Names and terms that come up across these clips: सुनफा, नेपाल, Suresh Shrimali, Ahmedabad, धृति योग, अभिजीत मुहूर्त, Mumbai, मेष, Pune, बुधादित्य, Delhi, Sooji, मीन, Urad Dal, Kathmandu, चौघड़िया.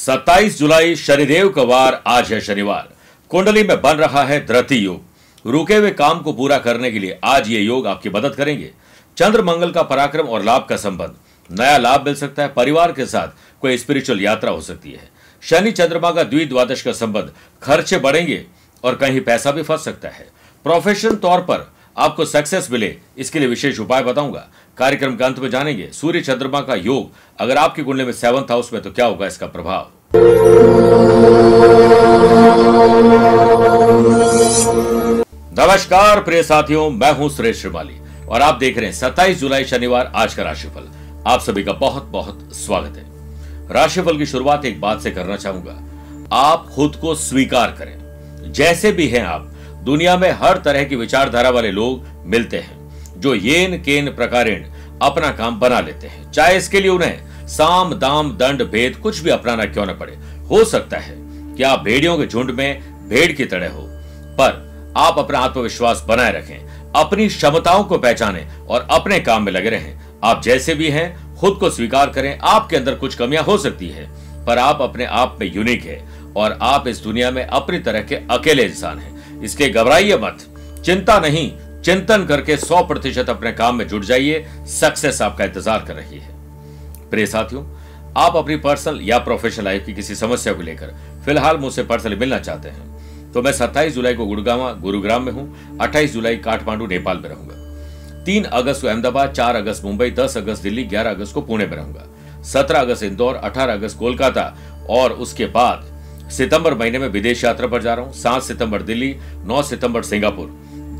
27 जुलाई शनिदेव का वार, आज है शनिवार। कुंडली में बन रहा है धृति योग। रुके हुए काम को पूरा करने के लिए आज ये योग आपकी मदद करेंगे। चंद्र मंगल का पराक्रम और लाभ का संबंध, नया लाभ मिल सकता है। परिवार के साथ कोई स्पिरिचुअल यात्रा हो सकती है। शनि चंद्रमा का द्विद्वादश का संबंध, खर्चे बढ़ेंगे और कहीं पैसा भी फंस सकता है। प्रोफेशनल तौर पर आपको सक्सेस मिले, इसके लिए विशेष उपाय बताऊंगा। कार्यक्रम के अंत में जानेंगे सूर्य चंद्रमा का योग अगर आपकी कुंडली में 7th हाउस में तो क्या होगा इसका प्रभाव। नमस्कार प्रिय साथियों, मैं हूं सुरेश श्रीमाली और आप देख रहे हैं 27 जुलाई शनिवार आज का राशिफल। आप सभी का बहुत बहुत स्वागत है। राशिफल की शुरुआत एक बात से करना चाहूंगा, आप खुद को स्वीकार करें। जैसे भी हैं आप, दुनिया में हर तरह की विचारधारा वाले लोग मिलते हैं जो येन केन प्रकारेण अपना काम बना लेते हैं, चाहे इसके लिए उन्हें साम दाम दंड भेद कुछ भी अपनाना क्यों न पड़े। हो सकता है कि आप भेड़ियों के झुंड में भेड़ की तरह हो, पर आप अपना आत्मविश्वास बनाए रखें, अपनी क्षमताओं को पहचानें और अपने काम में लगे रहें। आप जैसे भी हैं खुद को स्वीकार करें। आपके अंदर कुछ कमियां हो सकती है, पर आप अपने आप में यूनिक है और आप इस दुनिया में अपनी तरह के अकेले इंसान हैं। इसके घबराइए मत, चिंता नहीं, चिंतन करके 100% अपने काम में जुट जाइए। सक्सेस आपका इंतजार कर रही है। प्रिय साथियों, आप अपनी पर्सनल या प्रोफेशनल लाइफ की किसी समस्या को लेकर फिलहाल मुझसे पर्सनल मिलना चाहते हैं तो मैं 27 जुलाई को गुरुग्राम में हूं, 28 जुलाई काठमांडू नेपाल में रहूंगा, 3 अगस्त को अहमदाबाद, 4 अगस्त मुंबई, 10 अगस्त दिल्ली, 11 अगस्त को पुणे में रहूंगा, 17 अगस्त इंदौर, 18 अगस्त कोलकाता और उसके बाद सितंबर महीने में विदेश यात्रा पर जा रहा हूं। 7 सितंबर दिल्ली, 9 सितंबर सिंगापुर,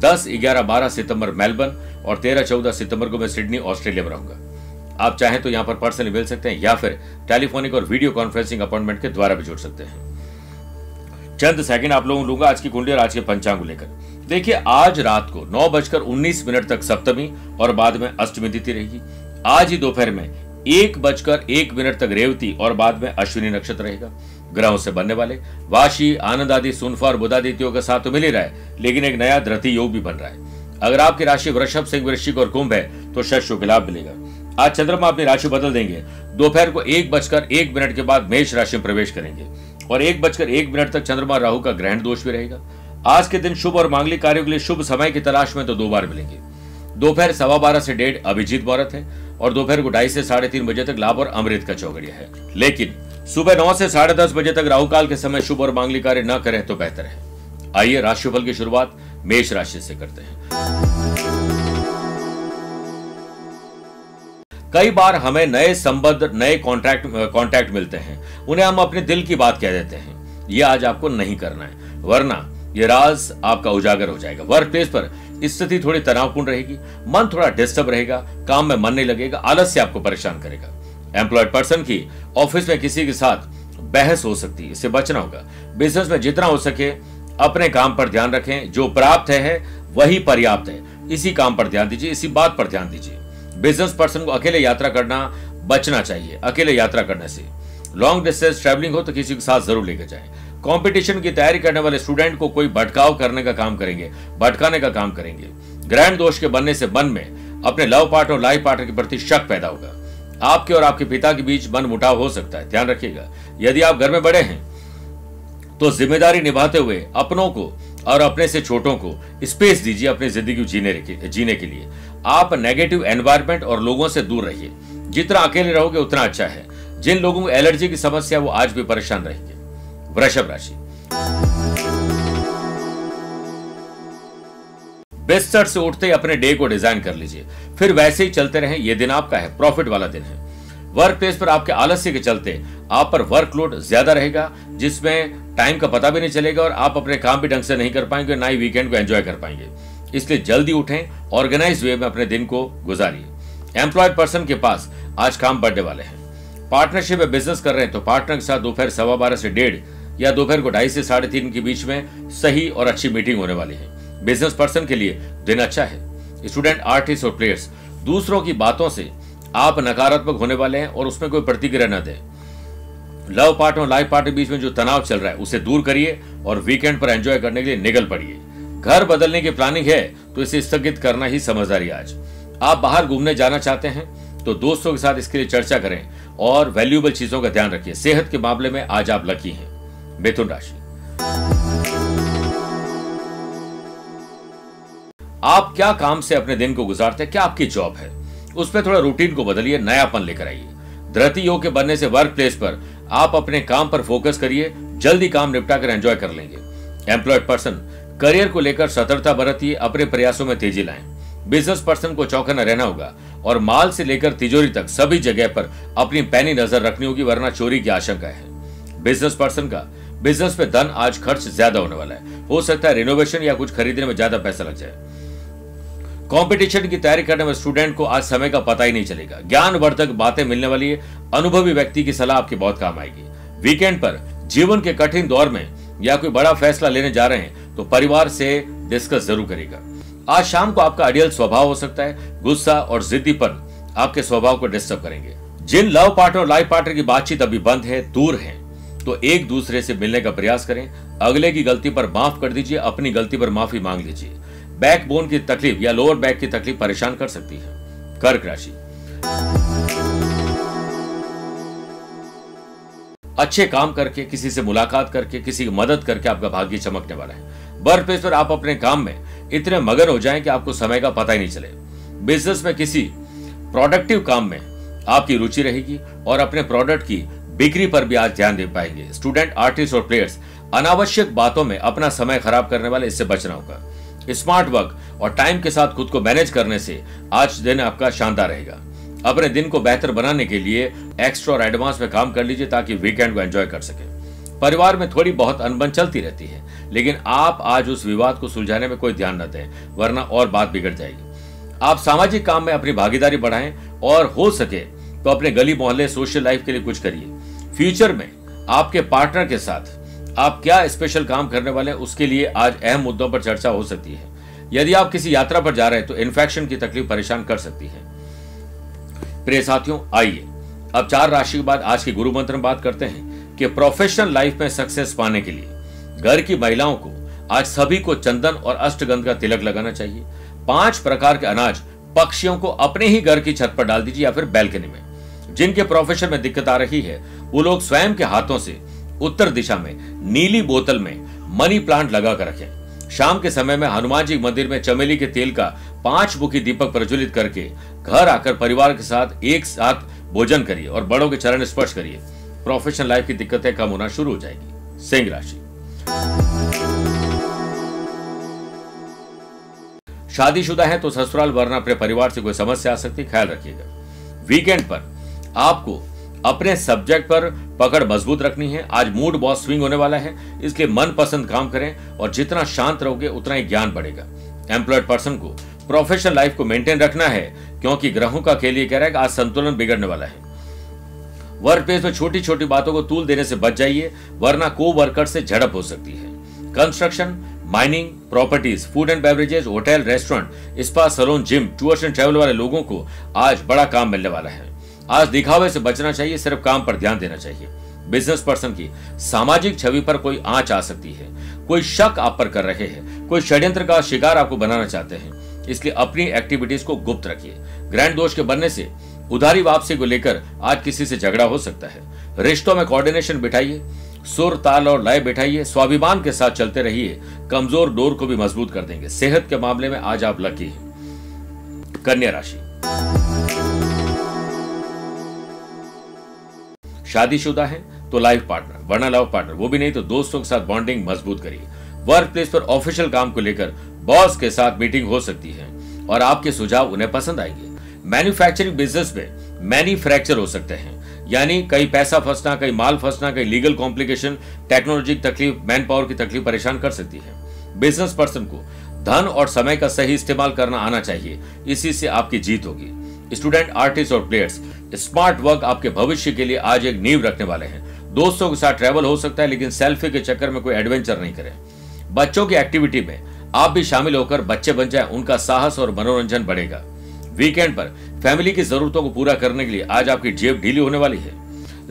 10, 11, 12 सितंबर मेलबर्न और 13, 14 सितंबर को मैं सिडनी ऑस्ट्रेलिया में रहूंगा। आप चाहें तो यहां पर पर्सनली मिल सकते हैं या फिर टेलीफोनिक और वीडियो कॉन्फ्रेंसिंग अपॉइंटमेंट के द्वारा भी जुड़ सकते हैं। चंद सेकंड आप लोगों लूंगा आज की कुंडली और आज के पंचांग को लेकर। देखिए, आज रात को 9:19 तक सप्तमी और बाद में अष्टमी तिथि रहेगी। आज ही दोपहर में 1:01 तक रेवती और बाद में अश्विनी नक्षत्र रहेगा। ग्रहों से बनने वाले वाशी, आनंद आदि, सुनफा और बुधादित्यों के साथ तो मिल ही रहा है, लेकिन एक नया धृति योग भी बन रहा है। अगर आपकी राशि वृषभ, सिंह, वृश्चिक और कुंभ है तो शश को लाभ मिलेगा। आज चंद्रमा अपनी राशि बदल देंगे। दोपहर को 1:01 के बाद मेष राशि में प्रवेश करेंगे और 1:01 तक चंद्रमा राहु का ग्रहण दोष भी रहेगा। आज के दिन शुभ और मांगलिक कार्यों के लिए शुभ समय की तलाश में तो 2 बार मिलेंगे। दोपहर 12:15 से 1:30 अभिजीत मुहूर्त है और दोपहर को 2:30 से 3:30 तक लाभ और अमृत का चौघड़िया है, लेकिन सुबह 9 से 10:30 तक राहु काल के समय शुभ और मांगलिक कार्य न करें तो बेहतर है। आइए राशिफल की शुरुआत मेष राशि से करते हैं। कई बार हमें नए संबंध, नए कॉन्टैक्ट मिलते हैं, उन्हें हम अपने दिल की बात कह देते हैं। ये आज आपको नहीं करना है, वरना ये राज आपका उजागर हो जाएगा। वर्क प्लेस पर स्थिति थोड़ी तनावपूर्ण रहेगी, मन थोड़ा डिस्टर्ब रहेगा, काम में मन नहीं लगेगा, आलस्य आपको परेशान करेगा। एम्प्लॉयड पर्सन की ऑफिस में किसी के साथ बहस हो सकती है, इससे बचना होगा। बिजनेस में जितना हो सके अपने काम पर ध्यान रखें, जो प्राप्त है वही पर्याप्त है, इसी काम पर ध्यान दीजिए, इसी बात पर ध्यान दीजिए। बिजनेस पर्सन को अकेले यात्रा करना बचना चाहिए, अकेले यात्रा करने से। लॉन्ग डिस्टेंस ट्रेवलिंग हो तो किसी के साथ जरूर लेकर जाएं। कंपटीशन की तैयारी करने वाले स्टूडेंट को कोई भटकाव करने का काम करेंगे, भटकाने का काम करेंगे। ग्रहण दोष के बनने से मन में अपने लव पार्टनर और लाइफ पार्टनर के प्रति शक पैदा होगा। आपके और आपके पिता के बीच मनमुटाव हो सकता है, ध्यान रखिएगा। यदि आप घर में बड़े हैं तो जिम्मेदारी निभाते हुए अपनों को और अपने से छोटों को स्पेस दीजिए अपनी जिंदगी को जीने के लिए। आप नेगेटिव एनवायरनमेंट और लोगों से दूर रहिए, जितना अकेले रहोगे उतना अच्छा है। जिन लोगों को एलर्जी की समस्या है वो आज भी परेशान रहेंगे। वृषभ राशि, बिस्तर से उठते ही अपने डे को डिजाइन कर लीजिए, फिर वैसे ही चलते रहें। यह दिन आपका है, प्रॉफिट वाला दिन है। वर्क प्लेस पर आपके आलस्य के चलते आप पर वर्कलोड ज्यादा रहेगा, जिसमें टाइम का पता भी नहीं चलेगा और आप अपने काम भी ढंग से नहीं कर पाएंगे, ना ही वीकेंड को एंजॉय कर पाएंगे। इसलिए जल्दी उठें, ऑर्गेनाइज वे में अपने दिन को गुजारिए। एम्प्लॉयड पर्सन के पास आज काम बढ़ने वाले हैं। पार्टनरशिप में बिजनेस कर रहे हैं तो पार्टनर के साथ दोपहर 12:15 से 1:30 या दोपहर को 2:30 से 3:30 के बीच में सही और अच्छी मीटिंग होने वाली है। बिजनेस पर्सन के लिए दिन अच्छा है। स्टूडेंट, आर्टिस्ट और प्लेयर्स, दूसरों की बातों से आप नकारात्मक होने वाले हैं और उसमें कोई प्रतिक्रिया न दें। लव पार्टनर और लाइफ पार्टनर के बीच में जो तनाव चल रहा है उसे दूर करिए और वीकेंड पर एंजॉय करने के लिए निकल पड़िए। घर बदलने की प्लानिंग है तो इसे स्थगित करना ही समझदारी। आज आप बाहर घूमने जाना चाहते हैं तो दोस्तों के साथ इसके लिए चर्चा करें और वैल्यूएबल चीजों का ध्यान रखिए। सेहत के मामले में आज आप लकी हैं। मिथुन राशि, आप क्या काम से अपने दिन को गुजारते हैं, क्या आपकी जॉब है, उसमें थोड़ा रूटीन को बदलिए, नयापन लेकर आइए। धृति योग के बनने से वर्क प्लेस पर आप अपने काम पर फोकस करिए, जल्दी काम निपटा कर एंजॉय कर लेंगे। एम्प्लॉयड पर्सन करियर को लेकर सतर्कता बरतिए, अपने प्रयासों में तेजी लाएं। बिजनेस पर्सन को चौकन्ना रहना होगा और माल से लेकर तिजोरी तक सभी जगह पर अपनी पैनी नजर रखनी होगी, वरना चोरी की आशंका है। बिजनेस पर्सन का बिजनेस पे धन आज खर्च ज्यादा होने वाला है, हो सकता है रिनोवेशन या कुछ खरीदने में ज्यादा पैसा लग जाए। कंपटीशन की तैयारी करने में स्टूडेंट को आज समय का पता ही नहीं चलेगा। ज्ञानवर्धक बातें मिलने वाली है, अनुभवी व्यक्ति की सलाह आपके बहुत काम आएगी। वीकेंड पर जीवन के कठिन दौर में या कोई बड़ा फैसला लेने जा रहे हैं तो परिवार से डिस्कस जरूर करेगा। आज शाम को आपका आइडियल स्वभाव हो सकता है, गुस्सा और जिद्दीपन आपके स्वभाव को डिस्टर्ब करेंगे। जिन लव पार्टनर और लाइफ पार्टनर की बातचीत अभी बंद है, दूर हैं, तो एक दूसरे से मिलने का प्रयास करें। अगले की गलती पर माफ कर दीजिए, अपनी गलती पर माफी मांग लीजिए। बैकबोन की तकलीफ या लोअर बैक की तकलीफ परेशान कर सकती है। कर्क राशि, अच्छे काम करके, किसी से मुलाकात करके, किसी की मदद करके आपका भाग्य चमकने वाला है। वर्क प्लेस पर आप अपने काम में इतने मगन हो जाएं कि आपको समय का पता ही नहीं चले। बिजनेस में किसी प्रोडक्टिव काम में आपकी रुचि रहेगी और अपने प्रोडक्ट की बिक्री पर भी आज ध्यान दे पाएंगे। स्टूडेंट, आर्टिस्ट और प्लेयर्स अनावश्यक बातों में अपना समय खराब करने वाले, इससे बचना होगा। स्मार्ट वर्क और टाइम के साथ खुद को मैनेज करने से आज दिन आपका शानदार रहेगा। अपने दिन को बेहतर बनाने के लिए एक्स्ट्रा और एडवांस में काम कर लीजिए ताकि वीकेंड को एंजॉय कर सके। परिवार में थोड़ी बहुत अनबन चलती रहती है, लेकिन आप आज उस विवाद को सुलझाने में कोई ध्यान न दें, वरना और बात बिगड़ जाएगी। आप सामाजिक काम में अपनी भागीदारी बढ़ाएं और हो सके तो अपने गली मोहल्ले सोशल लाइफ के लिए कुछ करिए। फ्यूचर में आपके पार्टनर के साथ आप क्या स्पेशल काम करने वाले हैं, उसके लिए आज अहम मुद्दों पर चर्चा हो सकती है। यदि आप किसी यात्रा पर जा रहे हैं तो इन्फेक्शन की तकलीफ परेशान कर सकती है। प्रिय साथियों, आइए अब 4 राशि के बाद आज के गुरु मंत्र में बात करते हैं कि प्रोफेशनल लाइफ में सक्सेस पाने के लिए घर की महिलाओं को आज सभी को चंदन और अष्टगंध का तिलक लगाना चाहिए। 5 प्रकार के अनाज पक्षियों को अपने ही घर की छत पर डाल दीजिए या फिर बैल्कनी में। जिनके प्रोफेशन में दिक्कत आ रही है वो लोग स्वयं के हाथों से उत्तर दिशा में नीली बोतल में मनी प्लांट लगा कर रखें। शाम के समय में हनुमान जी मंदिर में चमेली के तेल का 5 मुखी दीपक प्रज्वलित करके घर आकर परिवार के साथ एक साथ भोजन करिए और बड़ों के चरण स्पर्श करिए। प्रोफेशनल लाइफ की दिक्कतें कम होना शुरू हो जाएगी। सिंह राशि, शादीशुदा है तो ससुराल वरना अपने परिवार से कोई समस्या आ सकती है, ख्याल रखिएगा। वीकेंड पर आपको अपने सब्जेक्ट पर पकड़ मजबूत रखनी है। आज मूड बहुत स्विंग होने वाला है, इसलिए मनपसंद काम करें और जितना शांत रहोगे उतना ही ज्ञान बढ़ेगा। एम्प्लॉयड पर्सन को प्रोफेशनल लाइफ को मेंटेन रखना है क्योंकि ग्रहों का खेल ये कह रहा है कि आज संतुलन बिगड़ने वाला है। वर्क प्लेस में छोटी छोटी बातों को तूल देने से बच जाइए, वरना को वर्कर से झड़प हो सकती है। Construction, mining, properties, food and beverages, hotel, restaurant, spa, salon, gym, tours and travel वाले लोगों को आज बड़ा काम मिलने वाला है। आज दिखावे से बचना चाहिए, सिर्फ काम पर ध्यान देना चाहिए। बिजनेस पर्सन की सामाजिक छवि पर कोई आंच आ सकती है, कोई शक आप पर कर रहे हैं, कोई षड्यंत्र का शिकार आपको बनाना चाहते हैं, इसलिए अपनी एक्टिविटीज को गुप्त रखिए। ग्रैंड दोष के बनने से उधारी वापसी को लेकर आज किसी से झगड़ा हो सकता है। रिश्तों में कोऑर्डिनेशन बिठाइए, सुर, ताल और लय बिठाइए, स्वाभिमान के साथ चलते रहिए, कमजोर डोर को भी मजबूत कर देंगे। सेहत के मामले में आज आप लकी हैं। कन्या राशि, शादीशुदा है तो लाइफ पार्टनर वरना लव पार्टनर, वो भी नहीं तो दोस्तों के साथ बॉन्डिंग मजबूत करिए। वर्क प्लेस पर ऑफिशियल काम को लेकर बॉस के साथ मीटिंग हो सकती है और आपके सुझाव उन्हें पसंद आएंगे। मैन्युफैक्चरिंग बिजनेस में मैन्युफैक्चर हो सकते हैं, यानी कहीं पैसा फंसना, कहीं माल फंसना, कहीं लीगल कॉम्प्लिकेशन, टेक्नोलॉजी की तकलीफ, मैन पावर की तकलीफ परेशान कर सकती है। बिजनेस पर्सन को धन और समय का सही इस्तेमाल करना आना चाहिए, इसी से आपकी जीत होगी। स्टूडेंट, आर्टिस्ट और प्लेयर्स स्मार्ट वर्क आपके भविष्य के लिए आज एक नींव रखने वाले हैं। दोस्तों के साथ ट्रैवल हो सकता है, लेकिन सेल्फी के चक्कर में कोई एडवेंचर नहीं करें। बच्चों की एक्टिविटी में आप भी शामिल होकर बच्चे बन जाएं, उनका साहस और मनोरंजन बढ़ेगा। वीकेंड पर फैमिली की जरूरतों को पूरा करने के लिए आज आपकी जेब ढीली होने वाली है।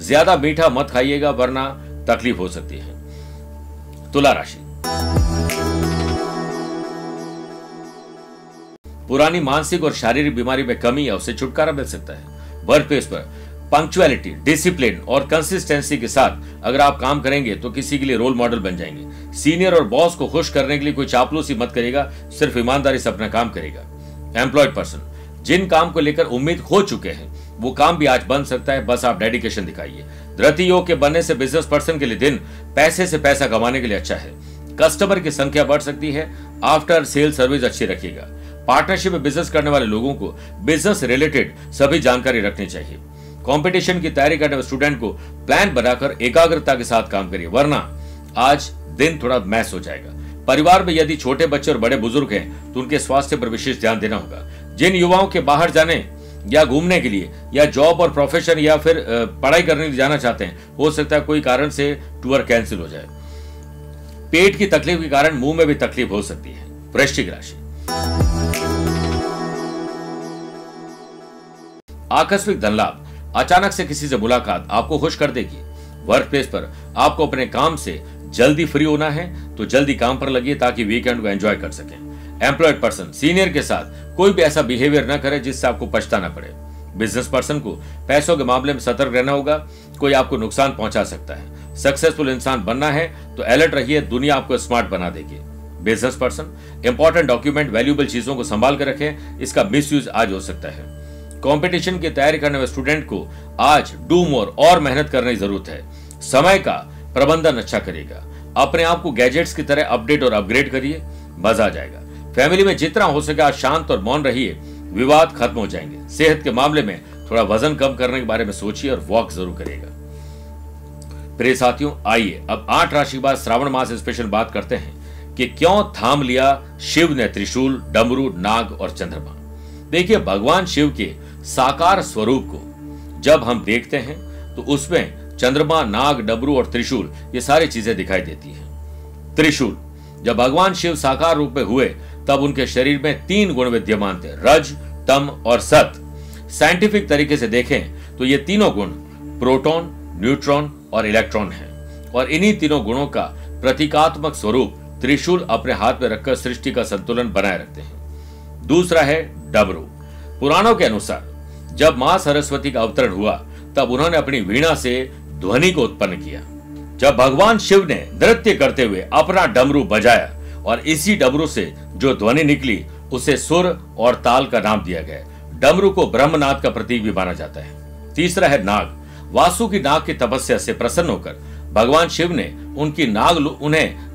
ज्यादा मीठा मत खाइएगा वरना तकलीफ हो सकती है। तुला राशि, पुरानी मानसिक और शारीरिक बीमारी में कमी या उससे छुटकारा मिल सकता है। वर्क प्लेस पर पंक्चुअलिटी, डिसिप्लिन और कंसिस्टेंसी के साथ अगर आप काम करेंगे तो किसी के लिए रोल मॉडल बन जाएंगे। सीनियर और बॉस को खुश करने के लिए कोई चापलूसी मत करेगा, सिर्फ ईमानदारी से अपना काम करेगा। एम्प्लॉयड पर्सन, जिन काम को लेकर उम्मीद हो चुके हैं वो काम भी आज बन सकता है, बस आप डेडिकेशन दिखाइए। द्वितीय योग के बनने से बिजनेस पर्सन के लिए दिन पैसे से पैसा कमाने के लिए अच्छा है। कस्टमर की संख्या बढ़ सकती है, आफ्टर सेल सर्विस अच्छी रखिएगा। पार्टनरशिप में बिजनेस करने वाले लोगों को बिजनेस रिलेटेड सभी जानकारी रखनी चाहिए। कंपटीशन की तैयारी करने वाले स्टूडेंट को प्लान बनाकर एकाग्रता के साथ काम करिए, वरना आज दिन थोड़ा मैस हो जाएगा। परिवार में यदि छोटे बच्चे और बड़े बुजुर्ग हैं तो उनके स्वास्थ्य पर विशेष ध्यान देना होगा। जिन युवाओं के बाहर जाने या घूमने के लिए या जॉब और प्रोफेशन या फिर पढ़ाई करने के लिए जाना चाहते हैं, हो सकता है कोई कारण से टूर कैंसिल हो जाए। पेट की तकलीफ के कारण मुंह में भी तकलीफ हो सकती है। वृश्चिक राशि, आकस्मिक धन लाभ, अचानक से किसी से मुलाकात आपको खुश कर देगी। वर्क प्लेस पर आपको अपने काम से जल्दी फ्री होना है तो जल्दी काम पर लगिए ताकि वीकेंड को एंजॉय कर सकें। एम्प्लॉयड पर्सन, सीनियर के साथ कोई भी ऐसा बिहेवियर ना करे जिससे आपको पछताना पड़े। बिजनेस पर्सन को पैसों के मामले में सतर्क रहना होगा, कोई आपको नुकसान पहुंचा सकता है। सक्सेसफुल इंसान बनना है तो अलर्ट रहिए, दुनिया आपको स्मार्ट बना देगी। Business person, important document, valuable चीजों को संभाल कर रखें, इसका मिसयूज आज हो सकता है। कंपटीशन की तैयारी करने वाले स्टूडेंट को आज डू मोर और मेहनत करने की जरूरत है। समय का प्रबंधन अच्छा करेगा। अपने आप को गैजेट्स की तरह अपडेट और अपग्रेड करिए, मजा आ जाएगा। फैमिली में जितना हो सके आज शांत और मौन रहिए, विवाद खत्म हो जाएंगे। सेहत के मामले में थोड़ा वजन कम करने के बारे में सोचिए और वॉक जरूर करिएगा। प्रिय साथियों, आइए अब 8 राशि के बाद श्रावण मास स्पेशल बात करते हैं कि क्यों थाम लिया शिव ने त्रिशूल, डमरू, नाग और चंद्रमा। देखिए, भगवान शिव के साकार स्वरूप को जब हम देखते हैं तो उसमें चंद्रमा, नाग, डबरू और त्रिशूल ये सारी चीजें दिखाई देती हैं। त्रिशूल, जब भगवान शिव साकार रूप में हुए तब उनके शरीर में 3 गुण विद्यमान थे, रज, तम और सत। साइंटिफिक तरीके से देखें तो ये तीनों गुण प्रोटॉन, न्यूट्रॉन और इलेक्ट्रॉन हैं और इन्हीं तीनों गुणों का प्रतीकात्मक स्वरूप त्रिशूल अपने हाथ में रखकर सृष्टि का संतुलन बनाए रखते हैं। दूसरा है डबरू। पुराणों के अनुसार जब मां सरस्वती का अवतरण हुआ तब उन्होंने अपनी वीणा से ध्वनि को उत्पन्न किया। जब भगवान शिव ने नृत्य करते हुए अपना डमरू बजाया और इसी डमरू से जो ध्वनि निकली उसे सुर और ताल का नाम दिया गया। डमरू को ब्रह्मनाद का प्रतीक भी माना जाता है। तीसरा है नाग। वासु की नाग की तपस्या से प्रसन्न होकर भगवान शिव ने उन्हें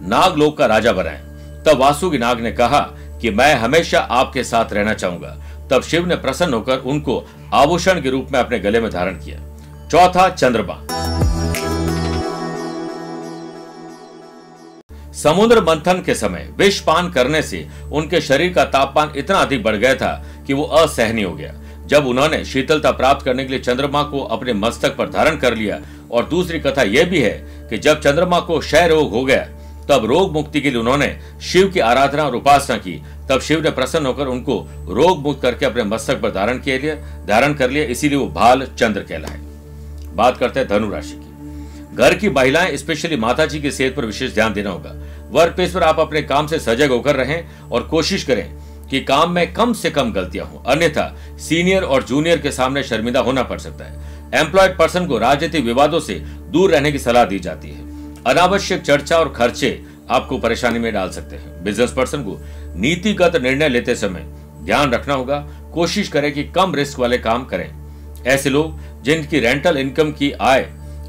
नागलोक का राजा बनाया। तब वासु की नाग ने कहा कि मैं हमेशा आपके साथ रहना चाहूंगा। तब शिव ने प्रसन्न होकर उनको आभूषण के रूप में अपने गले में धारण किया। चौथा, चंद्रमा। समुद्र मंथन के समय विष पान करने से उनके शरीर का तापमान इतना अधिक बढ़ गया था कि वो असहनीय हो गया। जब उन्होंने शीतलता प्राप्त करने के लिए चंद्रमा को अपने मस्तक पर धारण कर लिया। और दूसरी कथा यह भी है कि जब चंद्रमा को क्षय रोग हो गया तब रोग मुक्ति के लिए उन्होंने शिव की आराधना और उपासना की। तब शिव ने प्रसन्न होकर उनको रोग मुक्त करके अपने मस्तक पर धारण कर लिया, इसीलिए वो भाल चंद्र कहलाए। बात करते हैं धनु राशि की। घर की महिलाएं, स्पेशली माता जी की सेहत पर विशेष ध्यान देना होगा। वर्क प्लेस पर आप अपने काम से सजग होकर रहें और कोशिश करें कि काम में कम से कम गलतियां हों, अन्यथा सीनियर और जूनियर के सामने शर्मिंदा होना पड़ सकता है। एम्प्लॉयड पर्सन को राजनीतिक विवादों से दूर रहने की सलाह दी जाती है। अनावश्यक चर्चा और खर्चे आपको परेशानी में डाल सकते हैं। बिजनेस पर्सन को नीतिगत निर्णय लेते समय ध्यान रखना होगा, कोशिश करें कि कम रिस्क वाले काम करें। ऐसे लोग जिनकी रेंटल इनकम की आय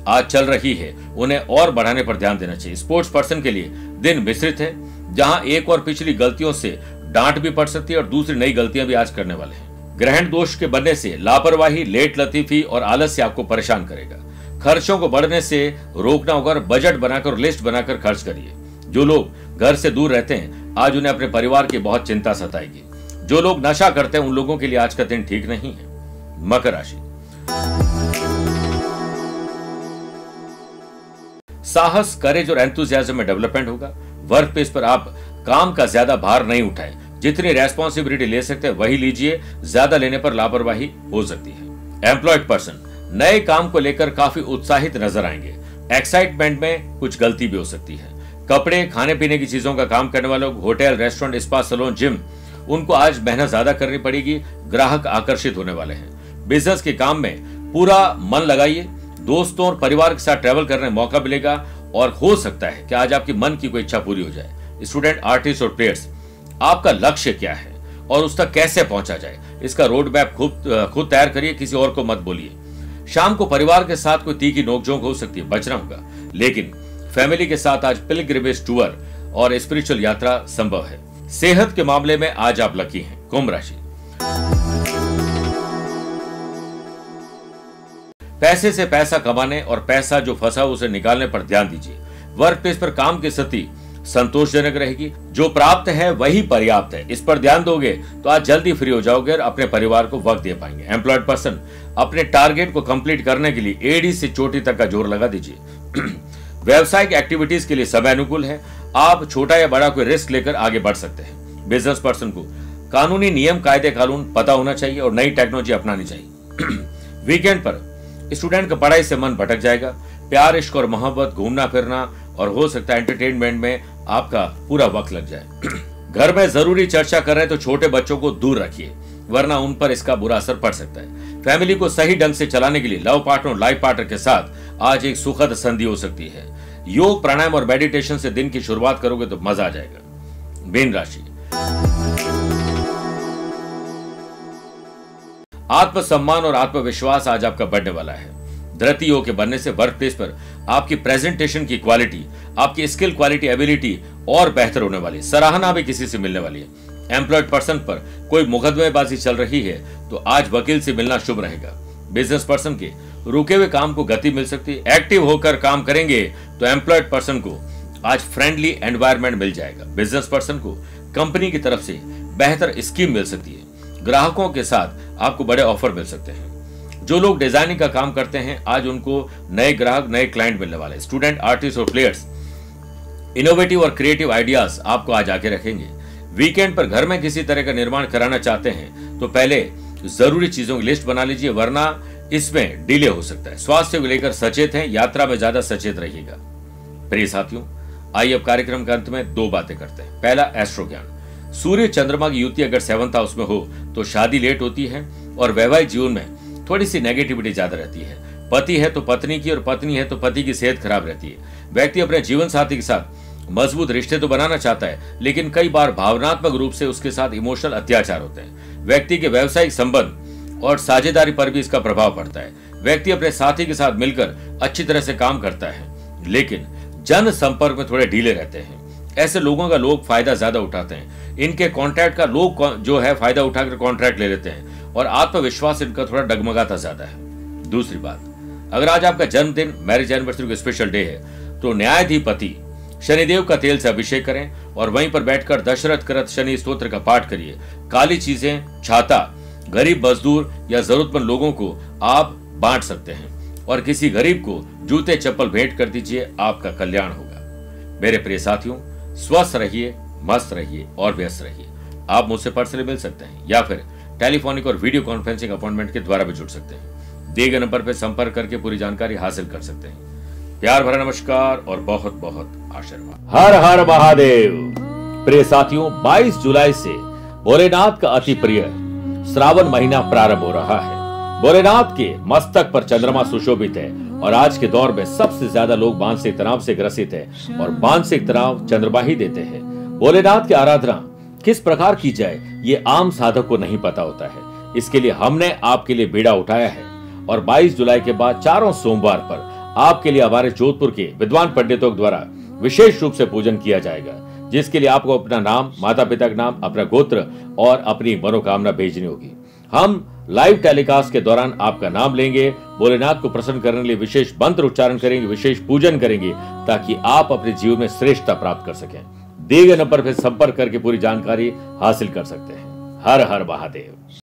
आज चल रही है उन्हें और बढ़ाने पर ध्यान देना चाहिए। स्पोर्ट्स पर्सन के लिए दिन मिश्रित है, जहां एक और पिछली गलतियों से डांट भी पड़ सकती है और दूसरी नई गलतियां भी आज करने वाले हैं। ग्रहण दोष के बनने से लापरवाही, लेट लतीफी और आलस्य आपको परेशान करेगा। खर्चों को बढ़ने से रोकना होगा और बजट बनाकर, लिस्ट बनाकर खर्च करिए। जो लोग घर से दूर रहते हैं आज उन्हें अपने परिवार की बहुत चिंता सताएगी। जो लोग नशा करते हैं उन लोगों के लिए आज का दिन ठीक नहीं है। मकर राशि, साहस, करेज और एंथुसियाज्म में डेवलपमेंट होगा। वर्क प्लेस पर आप काम का ज्यादा भार नहीं उठाएं, जितनी रेस्पॉन्सिबिलिटी ले सकते हैं वही लीजिए, ज्यादा लेने पर लापरवाही हो सकती है। एम्प्लॉयड पर्सन नए काम को लेकर काफी उत्साहित नजर आएंगे, एक्साइटमेंट में कुछ गलती भी हो सकती है। कपड़े, खाने पीने की चीजों का काम करने वाले लोग, hotel, restaurant, spa, salon, gym, उनको आज मेहनत ज्यादा करनी पड़ेगी, ग्राहक आकर्षित होने वाले हैं। बिजनेस के काम में पूरा मन लगाइए, दोस्तों और परिवार के साथ ट्रैवल करने का मौका मिलेगा और हो सकता है कि आज आपकी मन की कोई इच्छा पूरी हो जाए। स्टूडेंट, आर्टिस्ट और प्लेयर्स, आपका लक्ष्य क्या है और उस तक कैसे पहुंचा जाए, इसका रोड मैप खुद तैयार करिए, किसी और को मत बोलिए। शाम को परिवार के साथ कोई तीखी नोकझोंक हो सकती है, बचना होगा, लेकिन फैमिली के साथ आज पिलग्रिमेज टूर और स्पिरिचुअल यात्रा संभव है। सेहत के मामले में आज आप लकी हैं। कुंभ राशि, पैसे से पैसा कमाने और पैसा जो फंसा उसे निकालने पर ध्यान दीजिए। वर्क प्लेस पर काम की स्थिति संतोषजनक रहेगी, जो प्राप्त है वही पर्याप्त है, इस पर ध्यान दोगे तो आज जल्दी फ्री हो जाओगे और अपने परिवार को वक्त दे पाएंगे। एम्प्लॉयड पर्सन, अपने टारगेट को कंप्लीट करने के लिए एड़ी से चोटी तक का जोर लगा दीजिए। व्यावसायिक एक्टिविटीज के लिए समय अनुकूल है, आप छोटा या बड़ा कोई रिस्क लेकर आगे बढ़ सकते हैं। बिजनेस पर्सन को कानूनी नियम कायदे कानून पता होना चाहिए और नई टेक्नोलॉजी अपनानी चाहिए। वीकेंड पर स्टूडेंट का पढ़ाई से मन भटक जाएगा। प्यार, इश्क और मोहब्बत, घूमना फिरना और हो सकता है एंटरटेनमेंट में आपका पूरा वक्त लग जाए। घर में जरूरी चर्चा कर रहे हैं तो छोटे बच्चों को दूर रखिए, वरना उन पर इसका बुरा असर पड़ सकता है। फैमिली को सही ढंग से चलाने के लिए लव पार्टनर और लाइफ पार्टनर के साथ आज एक सुखद संधि हो सकती है। योग, प्राणायाम और मेडिटेशन से दिन की शुरुआत करोगे तो मजा आ जाएगा। मीन राशि, आत्मसम्मान और आत्मविश्वास आज आपका बढ़ने वाला है। धृति योग के बनने से वर्क प्लेस पर आपकी प्रेजेंटेशन की क्वालिटी, आपकी स्किल क्वालिटी, एबिलिटी और बेहतर होने वाली, सराहना भी किसी से मिलने वाली है। एम्प्लॉयड पर्सन पर कोई मुकदमेबाजी चल रही है तो आज वकील से मिलना शुभ रहेगा। बिजनेस पर्सन के रुके हुए काम को गति मिल सकती है, एक्टिव होकर काम करेंगे तो एम्प्लॉयड पर्सन को आज फ्रेंडली एनवायरमेंट मिल जाएगा। बिजनेस पर्सन को कंपनी की तरफ से बेहतर स्कीम मिल सकती है। ग्राहकों के साथ आपको बड़े ऑफर मिल सकते हैं। जो लोग डिजाइनिंग का काम करते हैं आज उनको नए ग्राहक, नए क्लाइंट मिलने वाले। स्टूडेंट, आर्टिस्ट और प्लेयर्स, इनोवेटिव और क्रिएटिव आइडियाज आपको आज आगे रखेंगे। वीकेंड पर घर में किसी तरह का निर्माण कराना चाहते हैं तो पहले जरूरी चीजों की लिस्ट बना लीजिए, वरना इसमें डिले हो सकता है। स्वास्थ्य को लेकर सचेत हैं, यात्रा में ज्यादा सचेत रहिएगा। प्रिय साथियों, आइए अब कार्यक्रम के अंत में दो बातें करते हैं। पहला, एस्ट्रो ज्ञान। सूर्य चंद्रमा की युति अगर 7th हाउस में हो तो शादी लेट होती है और वैवाहिक जीवन में थोड़ी सी नेगेटिविटी ज्यादा रहती है। पति है तो पत्नी की और पत्नी है तो पति की सेहत खराब रहती है। व्यक्ति अपने जीवन साथी के साथ मजबूत रिश्ते तो बनाना चाहता है, लेकिन कई बार भावनात्मक रूप से उसके साथ इमोशनल अत्याचार होते हैं। व्यक्ति के व्यावसायिक संबंध और साझेदारी पर भी इसका प्रभाव पड़ता है। व्यक्ति अपने साथी के साथ मिलकर अच्छी तरह से काम करता है, लेकिन जन संपर्क में थोड़े ढीले रहते हैं। ऐसे लोगों का लोग फायदा ज्यादा उठाते हैं, इनके कॉन्ट्रैक्ट का लोग जो है फायदा उठाकर कॉन्ट्रैक्ट ले लेते हैं और आत्मविश्वास इनका थोड़ा डगमगाता ज्यादा है। दूसरी बात, अगर आज आपका जन्मदिन, मैरिज एनिवर्सरी का स्पेशल डे है तो न्यायाधिपति शनिदेव का तेल से अभिषेक करें और वहीं पर बैठकर दशरथ कृत शनि स्तोत्र का पाठ करिए। काली चीजें, छाता, गरीब मजदूर या जरूरतमंद लोगों को आप बांट सकते हैं और किसी गरीब को जूते चप्पल भेंट कर दीजिए, आपका कल्याण होगा। मेरे प्रिय साथियों, स्वस्थ रहिए, मस्त रहिए और व्यस्त रहिए। आप मुझसे पर्सनली मिल सकते हैं या फिर टेलीफोनिक और वीडियो कॉन्फ्रेंसिंग अपॉइंटमेंट के द्वारा भी जुड़ सकते हैं। दिए गए नंबर पर संपर्क करके पूरी जानकारी हासिल कर सकते हैं। प्यार भरा नमस्कार और बहुत बहुत आशीर्वाद। हर हर महादेव। प्रिय साथियों, 22 जुलाई से भोलेनाथ का अति प्रिय श्रावण महीना प्रारंभ हो रहा है। भोलेनाथ के मस्तक पर चंद्रमा सुशोभित है और आज के दौर में सबसे ज्यादा लोग मानसिक तनाव से ग्रसित हैं और मानसिक तनाव चंद्रमा ही देते हैं। भोलेनाथ की आराधना किस प्रकार की जाए ये आम साधक को नहीं पता होता है। इसके लिए हमने आपके लिए बीड़ा उठाया है और 22 जुलाई के बाद चारों सोमवार पर आपके लिए हमारे जोधपुर के विद्वान पंडितों द्वारा विशेष रूप से पूजन किया जाएगा, जिसके लिए आपको अपना नाम, माता पिता का नाम, अपना गोत्र और अपनी मनोकामना भेजनी होगी। हम लाइव टेलीकास्ट के दौरान आपका नाम लेंगे, भोलेनाथ को प्रसन्न करने के लिए विशेष मंत्र उच्चारण करेंगे, विशेष पूजन करेंगे ताकि आप अपने जीवन में श्रेष्ठता प्राप्त कर सकें। दिए गए नंबर पर संपर्क करके पूरी जानकारी हासिल कर सकते हैं। हर हर महादेव।